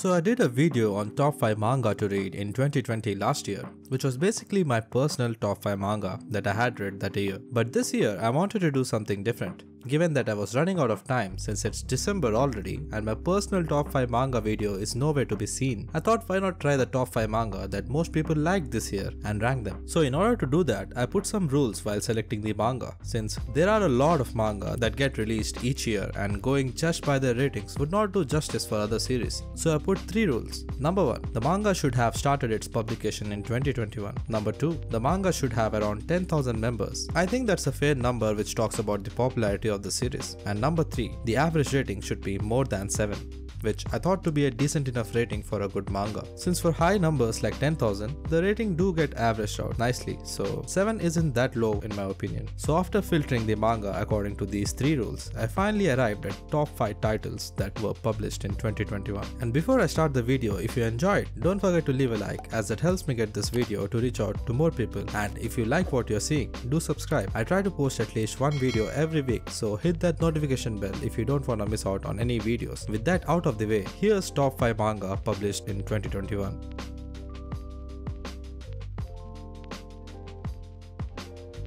So I did a video on top 5 manga to read in 2020 last year, which was basically my personal top 5 manga that I had read that year. But this year I wanted to do something different, given that I was running out of time since it's December already and my personal top 5 manga video is nowhere to be seen. I thought why not try the top 5 manga that most people liked this year and rank them. So in order to do that, I put some rules while selecting the manga, since there are a lot of manga that get released each year and going just by their ratings would not do justice for other series. So I put 3 rules. Number 1, the manga should have started its publication in 2021. Number 2, the manga should have around 10,000 members. I think that's a fair number which talks about the popularity of the series. And number 3, the average rating should be more than 7, which I thought to be a decent enough rating for a good manga. Since for high numbers like 10,000, the rating do get averaged out nicely, so 7 isn't that low in my opinion. So after filtering the manga according to these 3 rules, I finally arrived at top 5 titles that were published in 2021. And before I start the video, if you enjoyed, don't forget to leave a like, as it helps me get this video to reach out to more people. And if you like what you're seeing, do subscribe. I try to post at least one video every week, so hit that notification bell if you don't want to miss out on any videos. With that out of the way, here's top 5 manga published in 2021.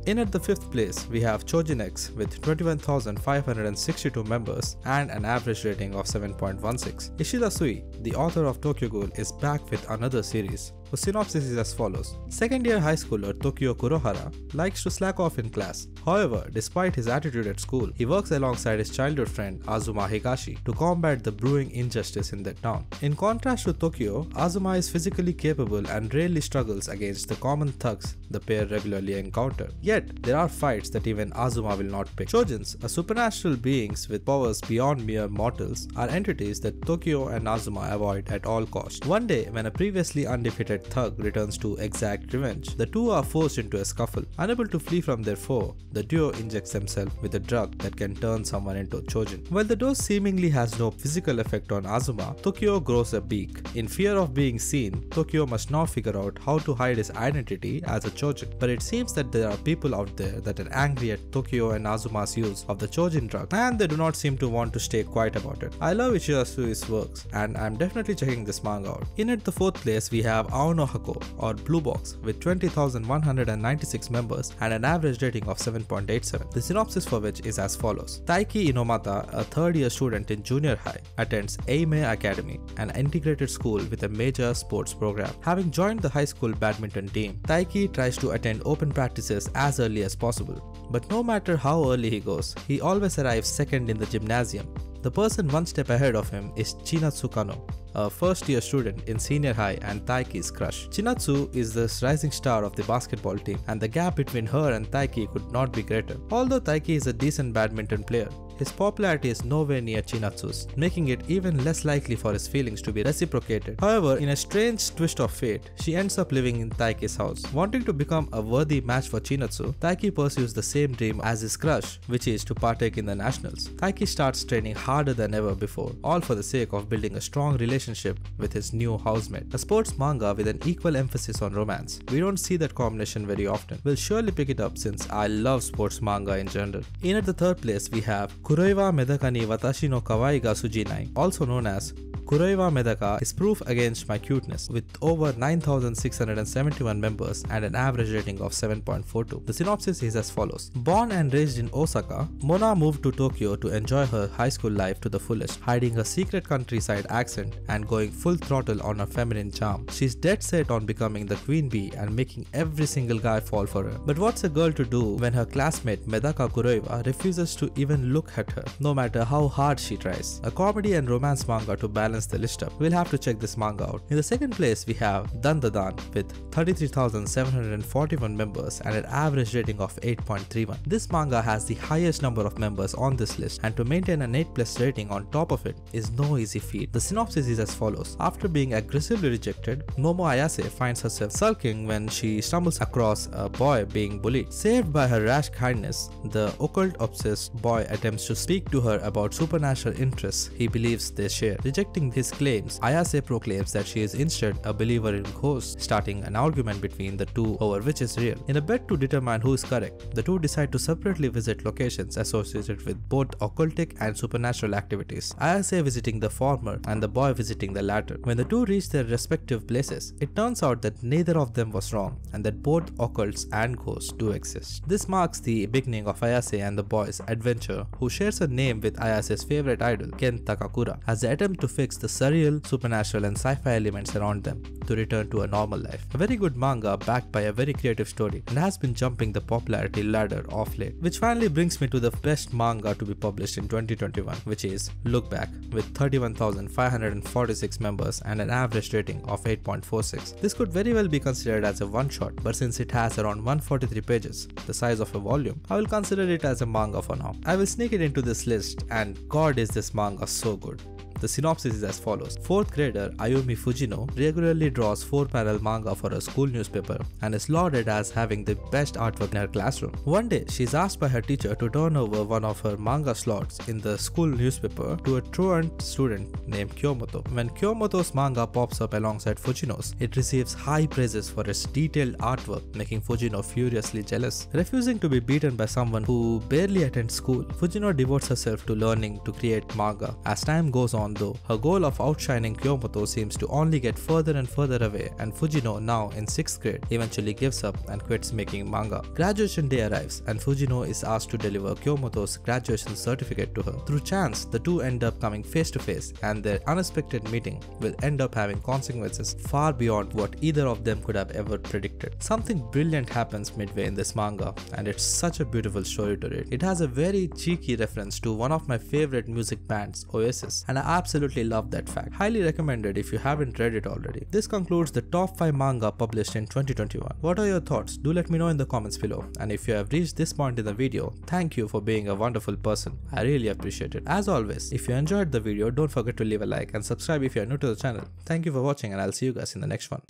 In at the 5th place, we have Chojin X with 21,562 members and an average rating of 7.16. Ishida Sui, the author of Tokyo Ghoul, is back with another series. Whose synopsis is as follows. Second-year high schooler Tokyo Kurohara likes to slack off in class. However, despite his attitude at school, he works alongside his childhood friend Azuma Higashi to combat the brewing injustice in that town. In contrast to Tokyo, Azuma is physically capable and rarely struggles against the common thugs the pair regularly encounter. Yet, there are fights that even Azuma will not pick. Chojins, are supernatural beings with powers beyond mere mortals, are entities that Tokyo and Azuma avoid at all costs. One day, when a previously undefeated thug returns to exact revenge, the two are forced into a scuffle. Unable to flee from their foe, the duo injects themselves with a drug that can turn someone into a Chojin. While the dose seemingly has no physical effect on Azuma, Tokyo grows a beak. In fear of being seen, Tokyo must now figure out how to hide his identity as a Chojin. But it seems that there are people out there that are angry at Tokyo and Azuma's use of the Chojin drug, and they do not seem to want to stay quiet about it. I love Ishida Sui's works, and I'm definitely checking this manga out. In at the 4th place, we have Ao no Hako or Blue Box with 20,196 members and an average rating of 7.87, the synopsis for which is as follows. Taiki Inomata, a third-year student in junior high, attends Aime Academy, an integrated school with a major sports program. Having joined the high school badminton team, Taiki tries to attend open practices as early as possible. But no matter how early he goes, he always arrives second in the gymnasium. The person one step ahead of him is Chinatsu Kano, a first-year student in senior high and Taiki's crush. Chinatsu is the rising star of the basketball team, and the gap between her and Taiki could not be greater. Although Taiki is a decent badminton player, his popularity is nowhere near Chinatsu's, making it even less likely for his feelings to be reciprocated. However, in a strange twist of fate, she ends up living in Taiki's house. Wanting to become a worthy match for Chinatsu, Taiki pursues the same dream as his crush, which is to partake in the nationals. Taiki starts training harder than ever before, all for the sake of building a strong relationship with his new housemate. A sports manga with an equal emphasis on romance. We don't see that combination very often. We'll surely pick it up since I love sports manga in general. In at the 3rd place, we have Kuroiwa Medaka ni Watashi no Kawaii ga Tsuujinai, also known as Kuroiwa Medaka, is proof against my cuteness with over 9,671 members and an average rating of 7.42. The synopsis is as follows. Born and raised in Osaka, Mona moved to Tokyo to enjoy her high school life to the fullest, hiding her secret countryside accent and going full throttle on her feminine charm. She's dead set on becoming the queen bee and making every single guy fall for her. But what's a girl to do when her classmate Medaka Kuroiwa refuses to even look at her, no matter how hard she tries? A comedy and romance manga to balance the list up. We'll have to check this manga out. In the 2nd place, we have Dandadan with 33,741 members and an average rating of 8.31. This manga has the highest number of members on this list, and to maintain an 8+ rating on top of it is no easy feat. The synopsis is as follows. After being aggressively rejected, Momo Ayase finds herself sulking when she stumbles across a boy being bullied. Saved by her rash kindness, the occult-obsessed boy attempts to speak to her about supernatural interests he believes they share. Rejecting Disputing his claims, Ayase proclaims that she is instead a believer in ghosts, starting an argument between the two over which is real. In a bid to determine who is correct, the two decide to separately visit locations associated with both occultic and supernatural activities, Ayase visiting the former and the boy visiting the latter. When the two reach their respective places, it turns out that neither of them was wrong and that both occults and ghosts do exist. This marks the beginning of Ayase and the boy's adventure, who shares a name with Ayase's favorite idol, Ken Takakura, as they attempt to fix the surreal, supernatural and sci-fi elements around them to return to a normal life. A very good manga backed by a very creative story and has been jumping the popularity ladder off late. Which finally brings me to the best manga to be published in 2021, which is Look Back, with 31,546 members and an average rating of 8.46. This could very well be considered as a one-shot, but since it has around 143 pages, the size of a volume, I will consider it as a manga for now. I will sneak it into this list, and God is this manga so good. The synopsis is as follows. 4th grader Ayumi Fujino regularly draws 4-panel manga for her school newspaper and is lauded as having the best artwork in her classroom. One day, she is asked by her teacher to turn over one of her manga slots in the school newspaper to a truant student named Kyomoto. When Kyomoto's manga pops up alongside Fujino's, it receives high praises for its detailed artwork, making Fujino furiously jealous. Refusing to be beaten by someone who barely attends school, Fujino devotes herself to learning to create manga. As time goes on, though, her goal of outshining Kyomoto seems to only get further and further away, and Fujino, now in 6th grade, eventually gives up and quits making manga. Graduation day arrives and Fujino is asked to deliver Kyomoto's graduation certificate to her. Through chance, the two end up coming face to face, and their unexpected meeting will end up having consequences far beyond what either of them could have ever predicted. Something brilliant happens midway in this manga, and it's such a beautiful story to read. It has a very cheeky reference to one of my favorite music bands, Oasis, and I absolutely love that fact. Highly recommended if you haven't read it already. This concludes the top 5 manga published in 2021. What are your thoughts? Do let me know in the comments below. And if you have reached this point in the video, thank you for being a wonderful person. I really appreciate it. As always, if you enjoyed the video, don't forget to leave a like and subscribe if you are new to the channel. Thank you for watching, and I'll see you guys in the next one.